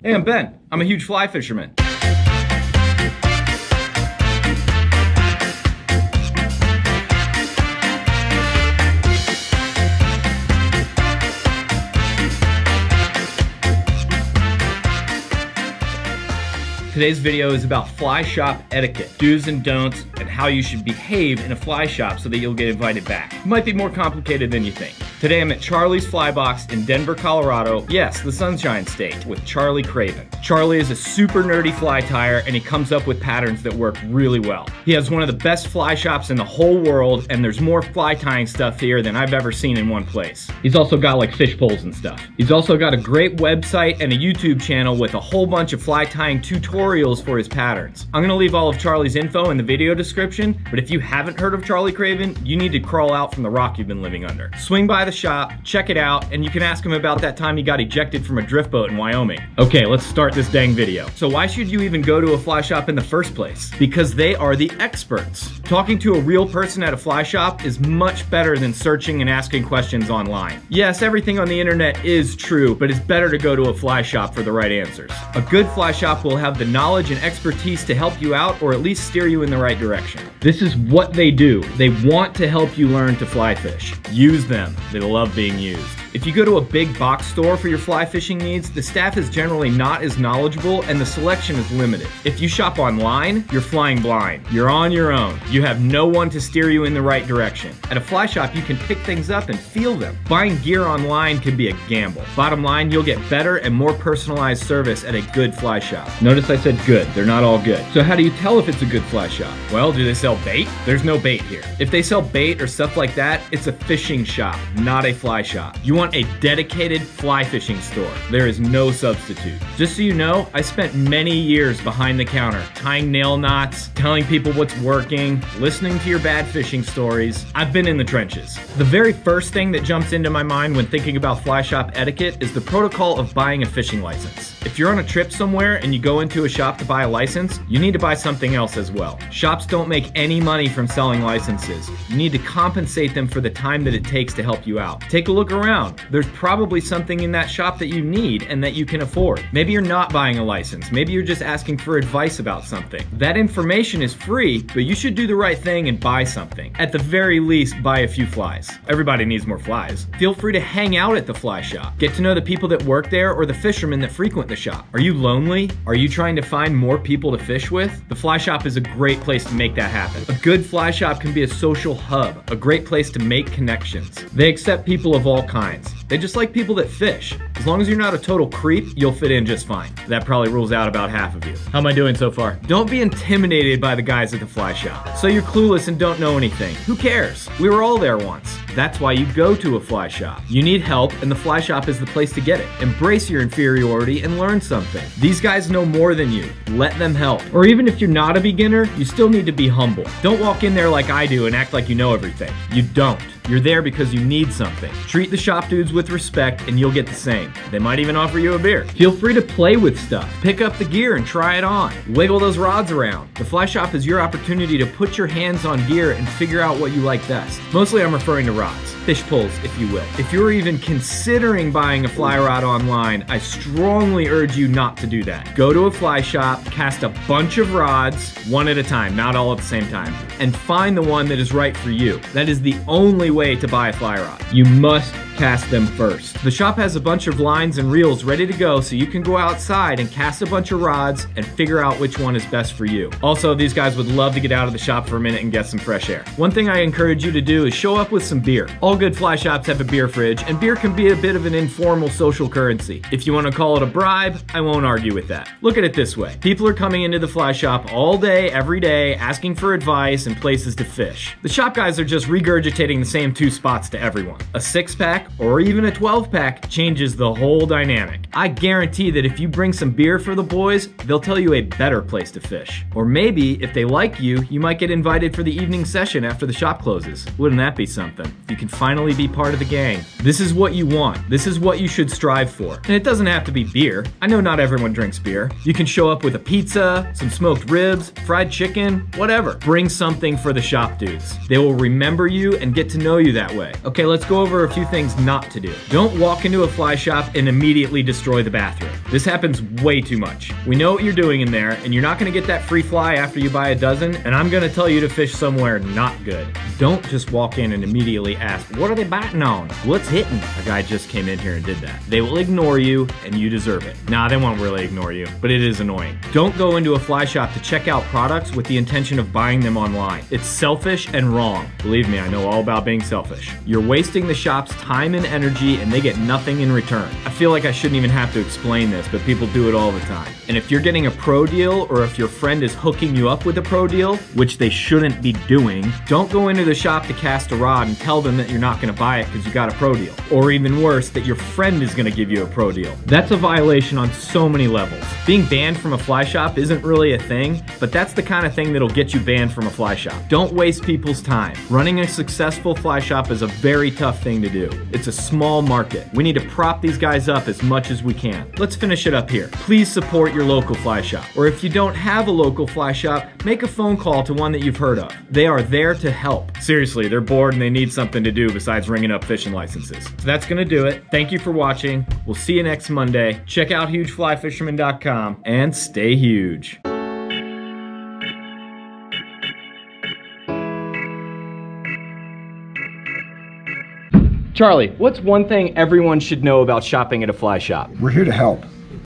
Hey, I'm Ben. I'm a huge fly fisherman. Today's video is about fly shop etiquette, do's and don'ts, and how you should behave in a fly shop so that you'll get invited back. It might be more complicated than you think. Today I'm at Charlie's Fly Box in Denver, Colorado. Yes, the Sunshine State, with Charlie Craven. Charlie is a super nerdy fly tyer, and he comes up with patterns that work really well. He has one of the best fly shops in the whole world, and there's more fly tying stuff here than I've ever seen in one place. He's also got like fish poles and stuff. He's also got a great website and a YouTube channel with a whole bunch of fly tying tutorials for his patterns. I'm gonna leave all of Charlie's info in the video description, but if you haven't heard of Charlie Craven, you need to crawl out from the rock you've been living under. Swing by the shop, check it out, and you can ask him about that time he got ejected from a drift boat in Wyoming. Okay, let's start this dang video. So why should you even go to a fly shop in the first place? Because they are the experts. Talking to a real person at a fly shop is much better than searching and asking questions online. Yes, everything on the internet is true, but it's better to go to a fly shop for the right answers. A good fly shop will have the knowledge and expertise to help you out, or at least steer you in the right direction. This is what they do. They want to help you learn to fly fish. Use them. They love being used. If you go to a big box store for your fly fishing needs, the staff is generally not as knowledgeable and the selection is limited. If you shop online, you're flying blind. You're on your own. You have no one to steer you in the right direction. At a fly shop, you can pick things up and feel them. Buying gear online can be a gamble. Bottom line, you'll get better and more personalized service at a good fly shop. Notice I said good. They're not all good. So how do you tell if it's a good fly shop? Well, do they sell bait? There's no bait here. If they sell bait or stuff like that, it's a fishing shop, not a fly shop. You want a dedicated fly fishing store. There is no substitute. Just so you know, I spent many years behind the counter, tying nail knots, telling people what's working, listening to your bad fishing stories. I've been in the trenches. The very first thing that jumps into my mind when thinking about fly shop etiquette is the protocol of buying a fishing license. If you're on a trip somewhere and you go into a shop to buy a license, you need to buy something else as well. Shops don't make any money from selling licenses. You need to compensate them for the time that it takes to help you out. Take a look around. There's probably something in that shop that you need and that you can afford. Maybe you're not buying a license. Maybe you're just asking for advice about something. That information is free, but you should do the right thing and buy something. At the very least, buy a few flies. Everybody needs more flies. Feel free to hang out at the fly shop. Get to know the people that work there or the fishermen that frequent the shop. Are you lonely? Are you trying to find more people to fish with? The fly shop is a great place to make that happen. A good fly shop can be a social hub, a great place to make connections. They accept people of all kinds. They just like people that fish. As long as you're not a total creep, you'll fit in just fine. That probably rules out about half of you. How am I doing so far? Don't be intimidated by the guys at the fly shop. So you're clueless and don't know anything. Who cares? We were all there once. That's why you go to a fly shop. You need help, and the fly shop is the place to get it. Embrace your inferiority and learn something. These guys know more than you. Let them help. Or even if you're not a beginner, you still need to be humble. Don't walk in there like I do and act like you know everything. You don't. You're there because you need something. Treat the shop dudes with respect and you'll get the same. They might even offer you a beer. Feel free to play with stuff. Pick up the gear and try it on. Wiggle those rods around. The fly shop is your opportunity to put your hands on gear and figure out what you like best. Mostly I'm referring to rods. Fish poles, if you will. If you're even considering buying a fly rod online, I strongly urge you not to do that. Go to a fly shop, cast a bunch of rods, one at a time, not all at the same time, and find the one that is right for you. That is the only way to buy a fly rod. You must cast them first. The shop has a bunch of lines and reels ready to go, so you can go outside and cast a bunch of rods and figure out which one is best for you. Also, these guys would love to get out of the shop for a minute and get some fresh air. One thing I encourage you to do is show up with some beer. All good fly shops have a beer fridge, and beer can be a bit of an informal social currency. If you want to call it a bribe, I won't argue with that. Look at it this way. People are coming into the fly shop all day, every day, asking for advice and places to fish. The shop guys are just regurgitating the same two spots to everyone. A 6-pack or even a 12-pack changes the whole dynamic. I guarantee that if you bring some beer for the boys, they'll tell you a better place to fish. Or maybe, if they like you, you might get invited for the evening session after the shop closes. Wouldn't that be something? You can finally be part of the gang. This is what you want. This is what you should strive for. And it doesn't have to be beer. I know not everyone drinks beer. You can show up with a pizza, some smoked ribs, fried chicken, whatever. Bring something for the shop dudes. They will remember you and get to know you that way. Okay, let's go over a few things not to do. Don't walk into a fly shop and immediately destroy the bathroom. This happens way too much. We know what you're doing in there, and you're not gonna get that free fly after you buy a dozen, and I'm gonna tell you to fish somewhere not good. Don't just walk in and immediately ask, what are they biting on? What's hitting? A guy just came in here and did that. They will ignore you, and you deserve it. Nah, they won't really ignore you, but it is annoying. Don't go into a fly shop to check out products with the intention of buying them online. It's selfish and wrong. Believe me, I know all about being selfish. You're wasting the shop's time and energy, and they get nothing in return. I feel like I shouldn't even have to explain this, but people do it all the time. And if you're getting a pro deal, or if your friend is hooking you up with a pro deal, which they shouldn't be doing, don't go into the shop to cast a rod and tell them that you're not gonna buy it because you got a pro deal. Or even worse, that your friend is gonna give you a pro deal. That's a violation on so many levels. Being banned from a fly shop isn't really a thing, but that's the kind of thing that'll get you banned from a fly shop. Don't waste people's time. Running a successful fly shop is a very tough thing to do. It's a small market. We need to prop these guys up as much as we can. Let's finish it up here. Please support your local fly shop. Or if you don't have a local fly shop, make a phone call to one that you've heard of. They are there to help. Seriously, they're bored and they need something to do besides ringing up fishing licenses. So that's gonna do it. Thank you for watching. We'll see you next Monday. Check out hugeflyfisherman.com and stay huge. Charlie, what's one thing everyone should know about shopping at a fly shop? We're here to help.